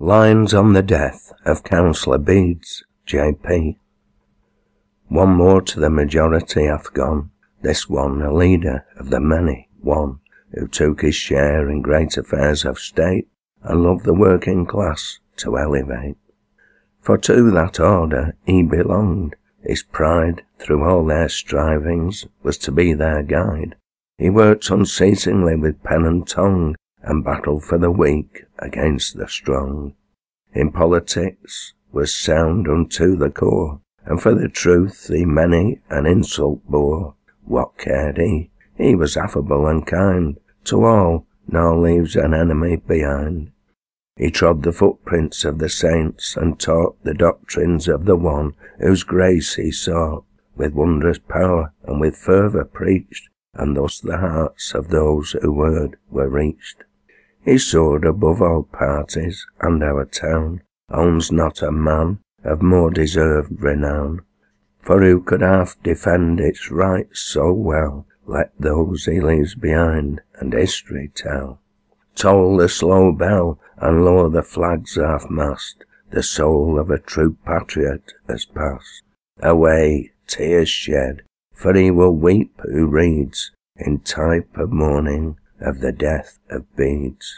Lines on the death of Cllr Beads, JP. One more to the majority hath gone, this one a leader of the many, one who took his share in great affairs of state, and loved the working class to elevate. For to that order he belonged, his pride through all their strivings was to be their guide. He worked unceasingly with pen and tongue, and battled for the weak against the strong. In politics was sound unto the core, and for the truth he many an insult bore. What cared he? He was affable and kind to all, nor leaves an enemy behind. He trod the footprints of the saints, and taught the doctrines of the one whose grace he sought, with wondrous power and with fervour preached, and thus the hearts of those who heard were reached. He soared above all parties, and our town owns not a man of more deserved renown. For who could half defend its rights so well? Let those he leaves behind, and history tell. Toll the slow bell, and lower the flag's half-mast, the soul of a true patriot has passed. Away, tears shed, for he will weep who reads, in type of mourning, of the death of Beads.